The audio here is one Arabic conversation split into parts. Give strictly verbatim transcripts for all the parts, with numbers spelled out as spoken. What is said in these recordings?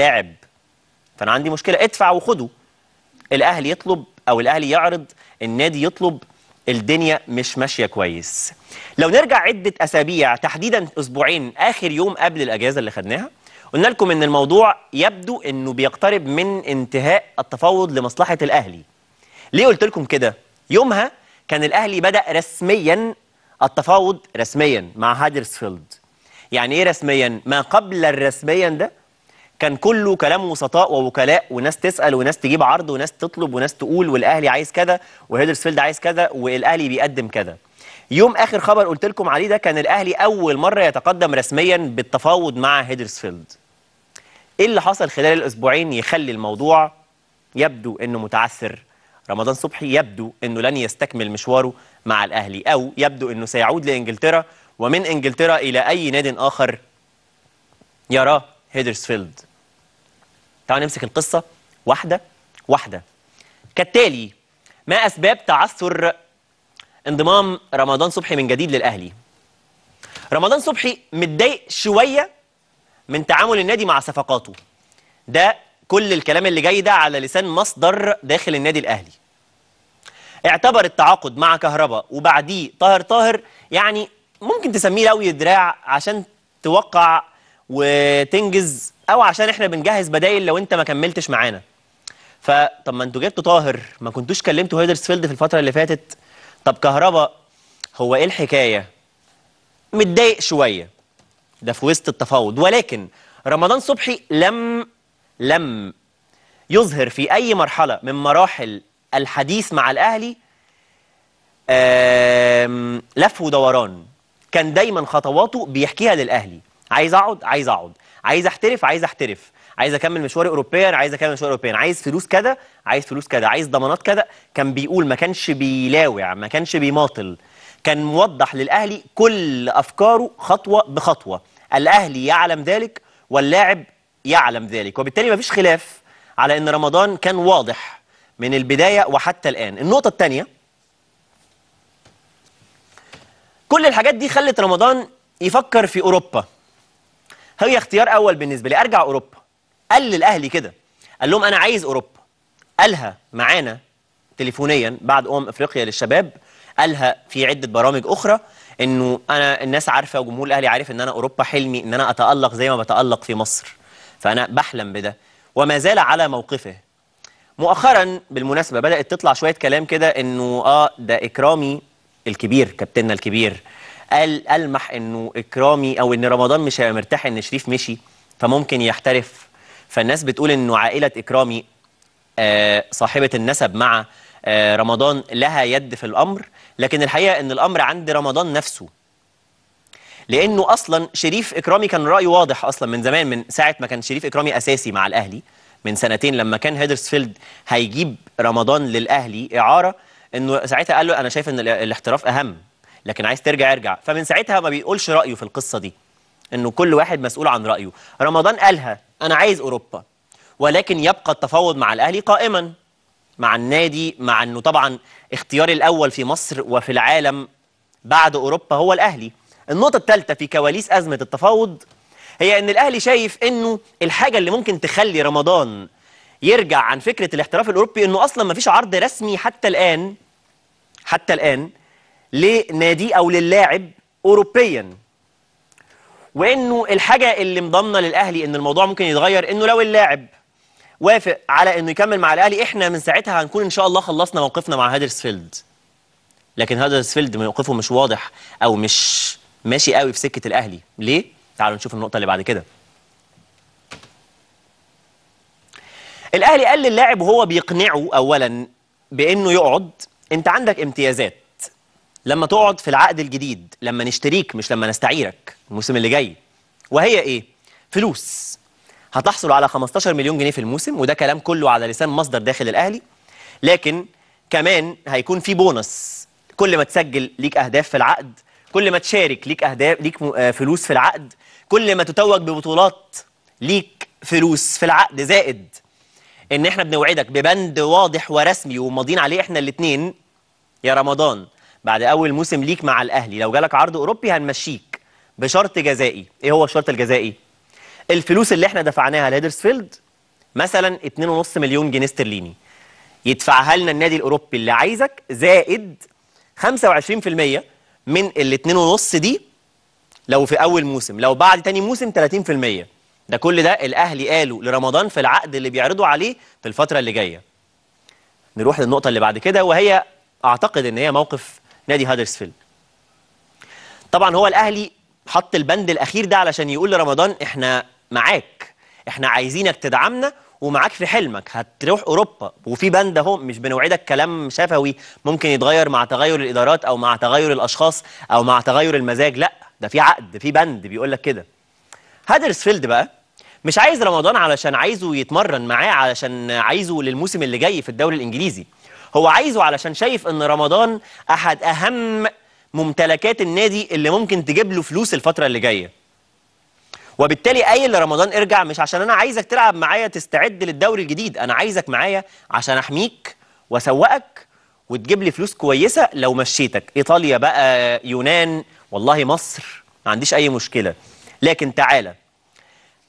لاعب، فانا عندي مشكله، ادفع وخده. الاهلي يطلب او الاهلي يعرض، النادي يطلب، الدنيا مش ماشيه كويس. لو نرجع عده اسابيع، تحديدا اسبوعين، اخر يوم قبل الاجازه اللي خدناها، قلنا لكم ان الموضوع يبدو انه بيقترب من انتهاء التفاوض لمصلحه الاهلي. ليه قلت لكم كده؟ يومها كان الاهلي بدا رسميا التفاوض رسميا مع هادرسفيلد. يعني ايه رسميا؟ ما قبل الرسميا ده كان كله كلام وسطاء ووكلاء، وناس تسال وناس تجيب عرض وناس تطلب وناس تقول، والاهلي عايز كذا وهدرسفيلد عايز كذا والاهلي بيقدم كذا. يوم اخر خبر قلت لكم عليه ده كان الاهلي اول مره يتقدم رسميا بالتفاوض مع هدرسفيلد. ايه اللي حصل خلال الاسبوعين يخلي الموضوع يبدو انه متعثر؟ رمضان صبحي يبدو انه لن يستكمل مشواره مع الاهلي، او يبدو انه سيعود لانجلترا، ومن انجلترا الى اي ناد اخر يراه هدرسفيلد. تعالوا نمسك القصة واحدة واحدة كالتالي. ما أسباب تعثر انضمام رمضان صبحي من جديد للأهلي؟ رمضان صبحي متضايق شوية من تعامل النادي مع صفقاته. ده كل الكلام اللي جاي ده على لسان مصدر داخل النادي الأهلي. اعتبر التعاقد مع كهرباء وبعديه طاهر طاهر يعني ممكن تسميه لوي دراع، عشان توقع وتنجز، او عشان احنا بنجهز بدايل لو انت ما كملتش معانا. فطب ما انتوا جبتوا طاهر، ما كنتوش كلمتوا هيدرسفيلد في الفتره اللي فاتت؟ طب كهرباء، هو ايه الحكايه؟ متضايق شويه، ده في وسط التفاوض. ولكن رمضان صبحي لم لم يظهر في اي مرحله من مراحل الحديث مع الاهلي لف ودوران. كان دايما خطواته بيحكيها للاهلي: عايز اقعد، عايز اقعد، عايز احترف، عايز احترف، عايز اكمل مشواري اوروبيا، عايز اكمل مشواري اوروبيا، عايز فلوس كده، عايز فلوس كده، عايز ضمانات كده. كان بيقول، ما كانش بيلاوع، ما كانش بيماطل، كان موضح للاهلي كل افكاره خطوه بخطوه. الاهلي يعلم ذلك واللاعب يعلم ذلك، وبالتالي ما فيش خلاف على ان رمضان كان واضح من البدايه وحتى الان. النقطه الثانيه، كل الحاجات دي خلت رمضان يفكر في اوروبا. هي اختيار اول بالنسبه لي، ارجع اوروبا. قال للاهلي كده، قال لهم انا عايز اوروبا. قالها معانا تليفونيا بعد امم افريقيا للشباب، قالها في عده برامج اخرى، انه انا الناس عارفه وجمهور الاهلي عارف ان انا اوروبا حلمي، ان انا اتالق زي ما بتالق في مصر، فانا بحلم بده، وما زال على موقفه. مؤخرا بالمناسبه بدات تطلع شويه كلام كده انه اه ده اكرامي الكبير، كابتننا الكبير، قال ألمح إنه إكرامي أو إن رمضان مش هيبقى مرتاح إن شريف مشي، فممكن يحترف. فالناس بتقول إنه عائلة إكرامي آه صاحبة النسب مع آه رمضان لها يد في الأمر، لكن الحقيقة إن الأمر عند رمضان نفسه. لأنه أصلاً شريف إكرامي كان رأيه واضح أصلاً من زمان، من ساعة ما كان شريف إكرامي أساسي مع الأهلي من سنتين، لما كان هيدرسفيلد هيجيب رمضان للأهلي إعارة، إنه ساعتها قال له أنا شايف إن الاحتراف أهم، لكن عايز ترجع ارجع. فمن ساعتها ما بيقولش رأيه في القصة دي، انه كل واحد مسؤول عن رأيه. رمضان قالها انا عايز اوروبا، ولكن يبقى التفاوض مع الاهلي قائما مع النادي، مع انه طبعا اختياري الاول في مصر وفي العالم بعد اوروبا هو الاهلي. النقطة الثالثة في كواليس ازمة التفاوض هي ان الاهلي شايف انه الحاجة اللي ممكن تخلي رمضان يرجع عن فكرة الاحتراف الاوروبي انه اصلا ما فيش عرض رسمي حتى الان حتى الان لنادي او للاعب اوروبيا، وانه الحاجه اللي مضمنه للاهلي ان الموضوع ممكن يتغير انه لو اللاعب وافق على انه يكمل مع الاهلي، احنا من ساعتها هنكون ان شاء الله خلصنا موقفنا مع هدرسفيلد. لكن هدرسفيلد موقفه مش واضح او مش ماشي قوي في سكه الاهلي. ليه؟ تعالوا نشوف النقطه اللي بعد كده. الاهلي قال للاعب وهو بيقنعه اولا بانه يقعد: انت عندك امتيازات لما تقعد في العقد الجديد، لما نشتريك مش لما نستعيرك الموسم اللي جاي. وهي ايه؟ فلوس. هتحصل على خمستاشر مليون جنيه في الموسم، وده كلام كله على لسان مصدر داخل الاهلي. لكن كمان هيكون في بونص، كل ما تسجل ليك اهداف في العقد، كل ما تشارك ليك اهداف، ليك فلوس في العقد، كل ما تتوج ببطولات ليك فلوس في العقد. زائد ان احنا بنوعدك ببند واضح ورسمي وماضيين عليه احنا الاثنين يا رمضان: بعد أول موسم ليك مع الأهلي لو جالك عرض أوروبي هنمشيك بشرط جزائي. إيه هو الشرط الجزائي؟ الفلوس اللي احنا دفعناها لهدرسفيلد مثلا اتنين ونص مليون جنيه استرليني يدفعها لنا النادي الاوروبي اللي عايزك زائد خمسة وعشرين في المية من ال اتنين ونص دي لو في اول موسم، لو بعد تاني موسم تلاتين في المية. ده كل ده الاهلي قالوا لرمضان في العقد اللي بيعرضوا عليه في الفتره اللي جايه. نروح للنقطه اللي بعد كده وهي اعتقد ان هي موقف نادي هدرسفيلد. طبعا هو الاهلي حط البند الاخير ده علشان يقول لرمضان احنا معاك، احنا عايزينك تدعمنا ومعاك في حلمك، هتروح اوروبا وفي بند اهو، مش بنوعدك كلام شفوي ممكن يتغير مع تغير الادارات او مع تغير الاشخاص او مع تغير المزاج، لا ده في عقد في بند بيقول لك كده. هدرسفيلد بقى مش عايز رمضان علشان عايزه يتمرن معاه، علشان عايزه للموسم اللي جاي في الدوري الانجليزي، هو عايزه علشان شايف ان رمضان احد اهم ممتلكات النادي اللي ممكن تجيب له فلوس الفتره اللي جايه. وبالتالي قايل لرمضان ارجع مش عشان انا عايزك تلعب معايا تستعد للدوري الجديد، انا عايزك معايا عشان احميك واسوقك وتجيب لي فلوس كويسه لو مشيتك ايطاليا بقى، يونان، والله مصر، ما عنديش اي مشكله، لكن تعالى.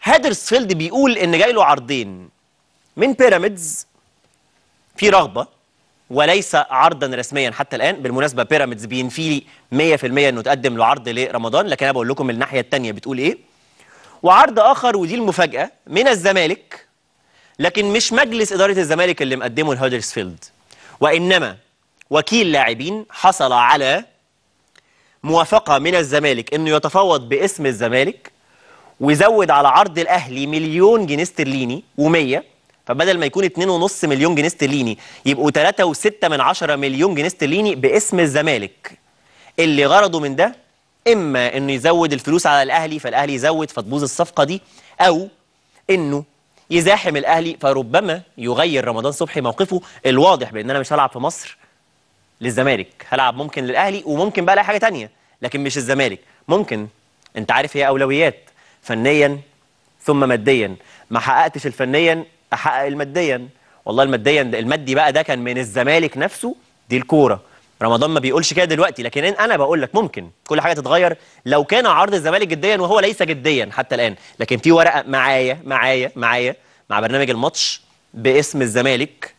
هدرسفيلد بيقول ان جاي له عرضين من بيراميدز في رغبه وليس عرضا رسميا حتى الان، بالمناسبه بيراميدز بينفي لي مية في المية انه تقدم له عرض لرمضان، لكن انا بقول لكم الناحيه الثانيه بتقول ايه. وعرض اخر ودي المفاجاه من الزمالك، لكن مش مجلس اداره الزمالك اللي مقدمه لهدرسفيلد، وانما وكيل لاعبين حصل على موافقه من الزمالك انه يتفاوض باسم الزمالك ويزود على عرض الاهلي مليون جنيه استرليني ومية، فبدل ما يكون اتنين ونص مليون جنيه استرليني يبقوا تلاتة وستة من عشرة مليون جنيه استرليني باسم الزمالك. اللي غرضه من ده اما انه يزود الفلوس على الاهلي فالاهلي يزود فتبوظ الصفقه دي، او انه يزاحم الاهلي فربما يغير رمضان صبحي موقفه الواضح بان انا مش هلعب في مصر للزمالك، هلعب ممكن للاهلي وممكن بقى لاي حاجه ثانيه لكن مش الزمالك. ممكن انت عارف هي اولويات، فنيا ثم ماديا، ما حققتش الفنيا احقق الماديا، والله الماديا ده المادي بقى ده كان من الزمالك نفسه، دي الكوره. رمضان ما بيقولش كده دلوقتي، لكن انا بقول لك ممكن كل حاجه تتغير لو كان عرض الزمالك جديا وهو ليس جديا حتى الان، لكن في ورقه معايا معايا معايا مع برنامج الماتش باسم الزمالك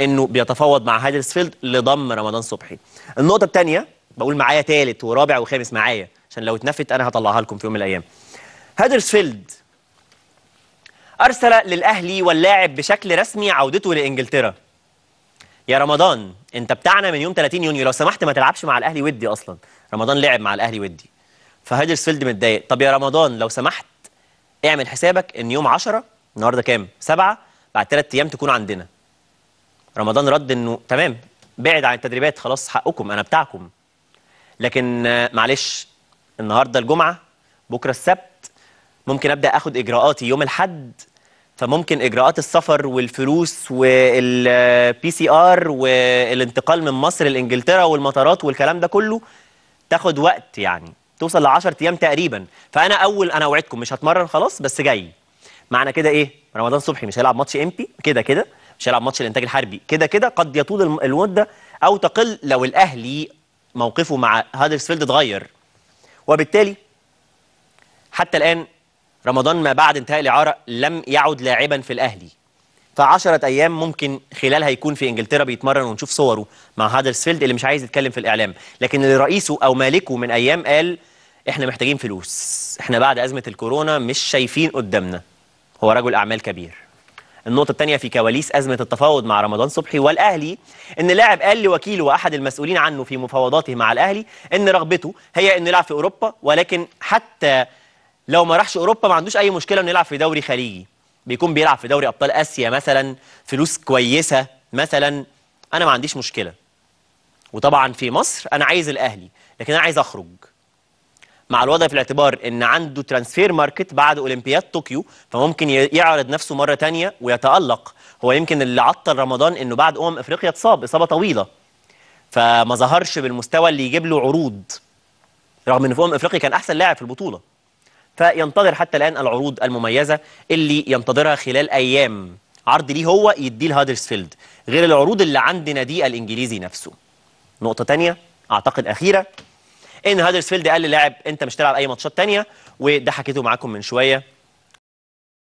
انه بيتفاوض مع هدرسفيلد لضم رمضان صبحي. النقطه الثانيه بقول معايا ثالث ورابع وخامس معايا عشان لو اتنفت انا هطلعها لكم في يوم من الايام. هدرسفيلد ارسل للاهلي واللاعب بشكل رسمي عودته لانجلترا. يا رمضان انت بتاعنا من يوم تلاتين يونيو، لو سمحت ما تلعبش مع الاهلي ودي. اصلا رمضان لعب مع الاهلي ودي، فهدرسفيلد متضايق. طب يا رمضان لو سمحت اعمل حسابك ان يوم عشرة، النهارده كام؟ سبعة، بعد ثلاث ايام تكون عندنا. رمضان رد انه تمام، بعد عن التدريبات، خلاص حقكم انا بتاعكم، لكن معلش النهارده الجمعه، بكره السبت، ممكن ابدا اخد اجراءاتي يوم الاحد، فممكن اجراءات السفر والفلوس والبي سي ار والانتقال من مصر لانجلترا والمطارات والكلام ده كله تاخد وقت، يعني توصل ل عشرة ايام تقريبا. فانا اول انا اوعدكم مش هتمرن خلاص، بس جاي. معنى كده ايه؟ رمضان صبحي مش هيلعب ماتش امبي كده كده، مش هيلعب ماتش الانتاج الحربي كده كده، قد يطول المده او تقل لو الاهلي موقفه مع هدرسفيلد اتغير. وبالتالي حتى الان رمضان ما بعد انتهاء الاعاره لم يعد لاعبا في الاهلي، فعشرة ايام ممكن خلالها يكون في انجلترا بيتمرن ونشوف صوره مع هدرسفيلد اللي مش عايز يتكلم في الاعلام، لكن اللي رئيسه او مالكه من ايام قال احنا محتاجين فلوس، احنا بعد ازمه الكورونا مش شايفين قدامنا. هو رجل اعمال كبير. النقطه الثانيه في كواليس ازمه التفاوض مع رمضان صبحي والاهلي، ان اللاعب قال لوكيله واحد المسؤولين عنه في مفاوضاته مع الاهلي ان رغبته هي انه يلعب في اوروبا، ولكن حتى لو ما راحش اوروبا ما عندوش اي مشكله انه يلعب في دوري خليجي، بيكون بيلعب في دوري ابطال اسيا مثلا، فلوس كويسه مثلا، انا ما عنديش مشكله. وطبعا في مصر انا عايز الاهلي، لكن انا عايز اخرج. مع الوضع في الاعتبار ان عنده ترانسفير ماركت بعد اولمبياد طوكيو، فممكن يعرض نفسه مره ثانيه ويتالق. هو يمكن اللي عطل رمضان انه بعد امم افريقيا اتصاب اصابه طويله، فما ظهرش بالمستوى اللي يجيب له عروض، رغم ان في امم افريقيا كان احسن لاعب في البطوله. فينتظر حتى الآن العروض المميزة اللي ينتظرها خلال أيام، عرض ليه هو يديه لهدرسفيلد غير العروض اللي عند نادي الإنجليزي نفسه. نقطة تانية أعتقد أخيرة، إن هدرسفيلد قال للاعب أنت مش تلعب أي ماتشات تانية، وده حكيته معاكم من شوية.